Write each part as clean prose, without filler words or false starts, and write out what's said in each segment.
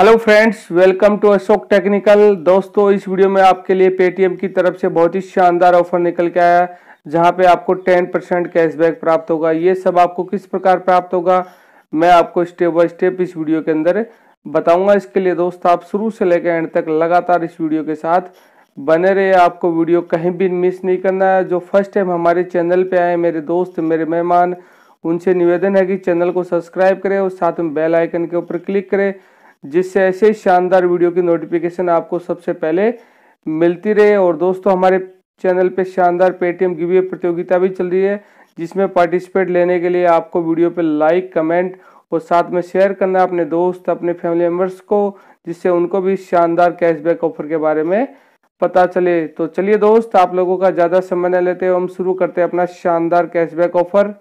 Hello friends, welcome to Ashok Technical. दोस्तों, इस video में आपके लिए पेटीएम की तरफ से बहुत ही शानदार ऑफर निकल के आया है, जहां पे आपको 10% कैशबैक प्राप्त होगा। ये सब आपको किस प्रकार प्राप्त होगा मैं आपको स्टेप बाय स्टेप इस वीडियो के अंदर बताऊंगा। इसके लिए दोस्त आप शुरू से लेकर एंड तक लगातार इस वीडियो के साथ बने रहे। आपको वीडियो कहीं भी मिस नहीं करना है। जो फर्स्ट टाइम हमारे चैनल पर आए मेरे दोस्त, मेरे मेहमान, उनसे निवेदन है कि चैनल को सब्सक्राइब करें और साथ में बेल आइकन के ऊपर क्लिक करें, जिससे ऐसे शानदार वीडियो की नोटिफिकेशन आपको सबसे पहले मिलती रहे। और दोस्तों, हमारे चैनल पे शानदार पेटीएम गिवे प्रतियोगिता भी चल रही है, जिसमें पार्टिसिपेट लेने के लिए आपको वीडियो पे लाइक, कमेंट और साथ में शेयर करना अपने दोस्त, अपने फैमिली मेम्बर्स को, जिससे उनको भी शानदार कैशबैक ऑफर के बारे में पता चले। तो चलिए दोस्त, आप लोगों का ज़्यादा समय न लेते हम शुरू करते हैं अपना शानदार कैशबैक ऑफर।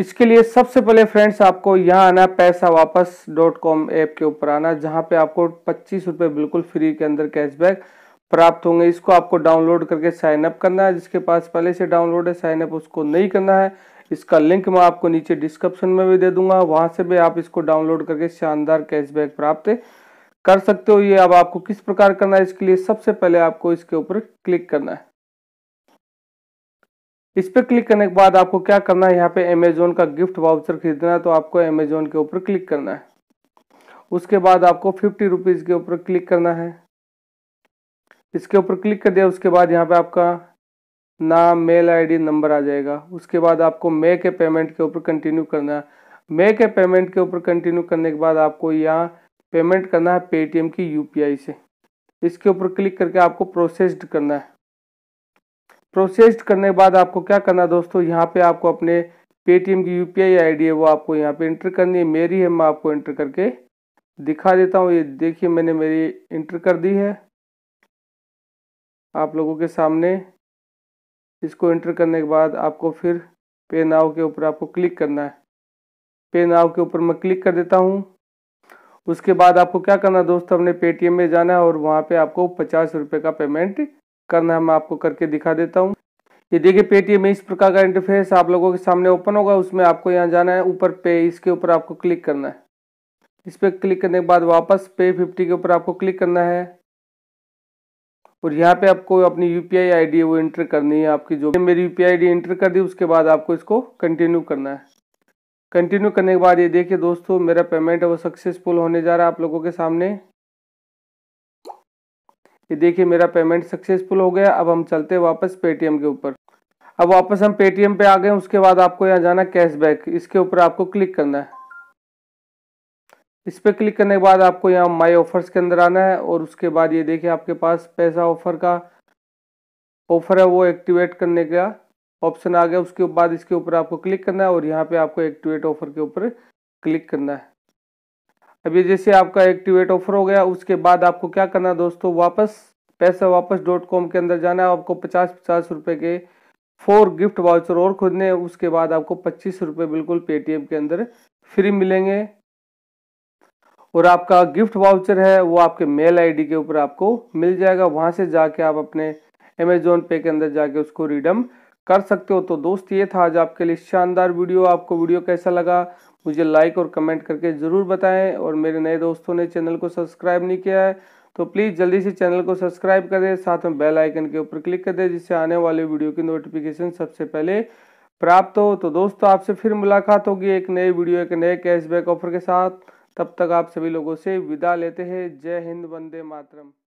इसके लिए सबसे पहले फ्रेंड्स आपको यहाँ आना, पैसा वापस .com ऐप के ऊपर आना, जहाँ पे आपको 25 रुपये बिल्कुल फ्री के अंदर कैशबैक प्राप्त होंगे। इसको आपको डाउनलोड करके साइन अप करना है। जिसके पास पहले से डाउनलोड है, साइन अप उसको नहीं करना है। इसका लिंक मैं आपको नीचे डिस्क्रिप्शन में भी दे दूंगा, वहाँ से भी आप इसको डाउनलोड करके शानदार कैशबैक प्राप्त कर सकते हो। ये अब आपको किस प्रकार करना है, इसके लिए सबसे पहले आपको इसके ऊपर क्लिक करना है। इस पर क्लिक करने के बाद आपको क्या करना है, यहाँ पे अमेजोन का गिफ्ट वाउचर खरीदना है, तो आपको अमेजोन के ऊपर क्लिक करना है। उसके बाद आपको 50 रुपीज़ के ऊपर क्लिक करना है। इसके ऊपर क्लिक कर दिया, उसके बाद यहाँ पे आपका नाम, मेल आईडी, नंबर आ जाएगा। उसके बाद आपको मे के पेमेंट के ऊपर कंटिन्यू करना है। मे के पेमेंट के ऊपर कंटिन्यू करने के बाद आपको यहाँ पेमेंट करना है पेटीएम की UPI से। इसके ऊपर क्लिक करके आपको प्रोसेस्ड करना है। प्रोसेस्ड करने के बाद आपको क्या करना है दोस्तों, यहाँ पे आपको अपने पेटीएम की UPI आईडी है वो आपको यहाँ पे इंटर करनी है। मेरी है, मैं आपको इंटर करके दिखा देता हूँ। ये देखिए, मैंने मेरी इंटर कर दी है आप लोगों के सामने। इसको इंटर करने के बाद आपको फिर पे नाउ के ऊपर आपको क्लिक करना है। पे नाउ के ऊपर मैं क्लिक कर देता हूँ। उसके बाद आपको क्या करना है दोस्तों, अपने पेटीएम में जाना है और वहाँ पर आपको 50 रुपये का पेमेंट करना है। मैं आपको करके दिखा देता हूँ। ये देखिए, पेटीएम में इस प्रकार का इंटरफेस आप लोगों के सामने ओपन होगा। उसमें आपको यहाँ जाना है, ऊपर पे, इसके ऊपर आपको क्लिक करना है। इस पर क्लिक करने के बाद वापस पे 50 के ऊपर आपको क्लिक करना है और यहाँ पे आपको अपनी UPI आईडी वो इंटर करनी है। आपकी जो मेरी UPI आईडी इंटर कर दी, उसके बाद आपको इसको कंटिन्यू करना है। कंटिन्यू करने के बाद ये देखिए दोस्तों, मेरा पेमेंट है वो सक्सेसफुल होने जा रहा है आप लोगों के सामने। ये देखिए, मेरा पेमेंट सक्सेसफुल हो गया। अब हम चलते हैं वापस पेटीएम के ऊपर। अब वापस हम पेटीएम पे आ गए। उसके बाद आपको यहाँ जाना कैशबैक, इसके ऊपर आपको क्लिक करना है। इस पर क्लिक करने के बाद आपको यहाँ माय ऑफर्स के अंदर आना है और उसके बाद ये देखिए आपके पास पैसा ऑफर का ऑफर है वो एक्टिवेट करने का ऑप्शन आ गया। उसके बाद इसके ऊपर आपको क्लिक करना है और यहाँ पर आपको एक्टिवेट ऑफर के ऊपर क्लिक करना है। अभी जैसे आपका एक्टिवेट ऑफर हो गया, उसके बाद आपको क्या करना है दोस्तों, वापस पैसा वापस .com के अंदर जाना है। आपको 50-50 रुपये के 4 गिफ्ट वाउचर और खरीदने। उसके बाद आपको 25 रुपये बिल्कुल पेटीएम के अंदर फ्री मिलेंगे और आपका गिफ्ट वाउचर है वो आपके मेल आईडी के ऊपर आपको मिल जाएगा। वहाँ से जाके आप अपने अमेजोन पे के अंदर जाके उसको रिडीम कर सकते हो। तो दोस्त, ये था आज आपके लिए शानदार वीडियो। आपको वीडियो कैसा लगा मुझे लाइक और कमेंट करके ज़रूर बताएं। और मेरे नए दोस्तों ने चैनल को सब्सक्राइब नहीं किया है तो प्लीज़ जल्दी से चैनल को सब्सक्राइब करें, साथ में बेल आइकन के ऊपर क्लिक कर दें, जिससे आने वाले वीडियो की नोटिफिकेशन सबसे पहले प्राप्त हो। तो दोस्तों, आपसे फिर मुलाकात होगी एक नई वीडियो, एक नए कैशबैक ऑफर के साथ। तब तक आप सभी लोगों से विदा लेते हैं। जय हिंद, वंदे मातरम।